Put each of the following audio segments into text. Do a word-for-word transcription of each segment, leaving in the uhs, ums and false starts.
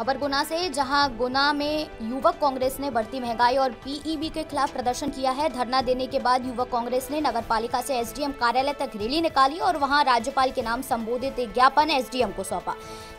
खबर गुना से, जहां गुना में युवक कांग्रेस ने बढ़ती महंगाई और पीईबी के खिलाफ प्रदर्शन किया है। धरना देने के बाद युवक कांग्रेस ने नगरपालिका से एसडीएम कार्यालय तक रैली निकाली और वहां राज्यपाल के नाम संबोधित ज्ञापन एसडीएम को सौंपा।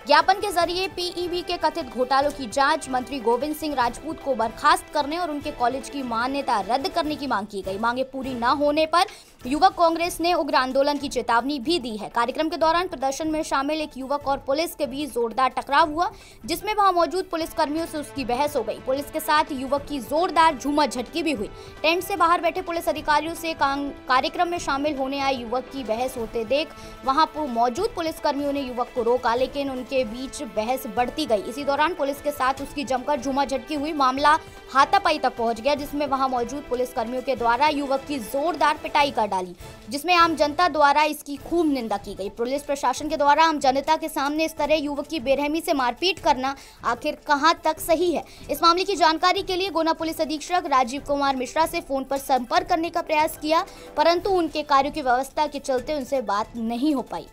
ज्ञापन के जरिए पीईबी के कथित घोटालों की जांच, मंत्री गोविंद सिंह राजपूत को बर्खास्त करने और उनके कॉलेज की मान्यता रद्द करने की मांग की गई। मांगे पूरी न होने पर युवक कांग्रेस ने उग्र आंदोलन की चेतावनी भी दी है। कार्यक्रम के दौरान प्रदर्शन में शामिल एक युवक और पुलिस के बीच जोरदार टकराव हुआ, जिसमें वहां मौजूद पुलिसकर्मियों से उसकी बहस हो गई। पुलिस के साथ युवक की जोरदार झूमा झटकी भी हुई। टेंट से बाहर बैठे पुलिस अधिकारियों से कार्यक्रम में शामिल होने आए युवक की बहस होते देख वहां पर मौजूद पुलिसकर्मियों ने युवक को रोका, लेकिन उनके बीच बहस बढ़ती गई। इसी दौरान पुलिस के साथ उसकी जमकर झूमा झटकी हुई। मामला हाथापाई तक पहुंच गया, जिसमें वहां मौजूद पुलिसकर्मियों के द्वारा युवक की जोरदार पिटाई कर डाली, जिसमें आम जनता द्वारा इसकी खूब निंदा की गई। पुलिस प्रशासन के द्वारा आम जनता के सामने इस तरह युवक की बेरहमी से मारपीट करना आखिर कहां तक सही है? इस मामले की जानकारी के लिए गुना पुलिस अधीक्षक राजीव कुमार मिश्रा से फोन पर संपर्क करने का प्रयास किया, परंतु उनके कार्यों की व्यवस्था के चलते उनसे बात नहीं हो पाई।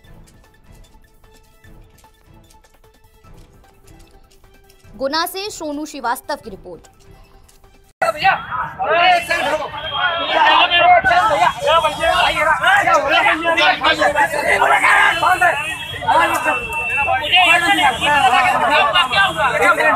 गुना से सोनू श्रीवास्तव की रिपोर्ट। गाड़ी पे चलो, ठीक है, तुम्हारी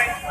है।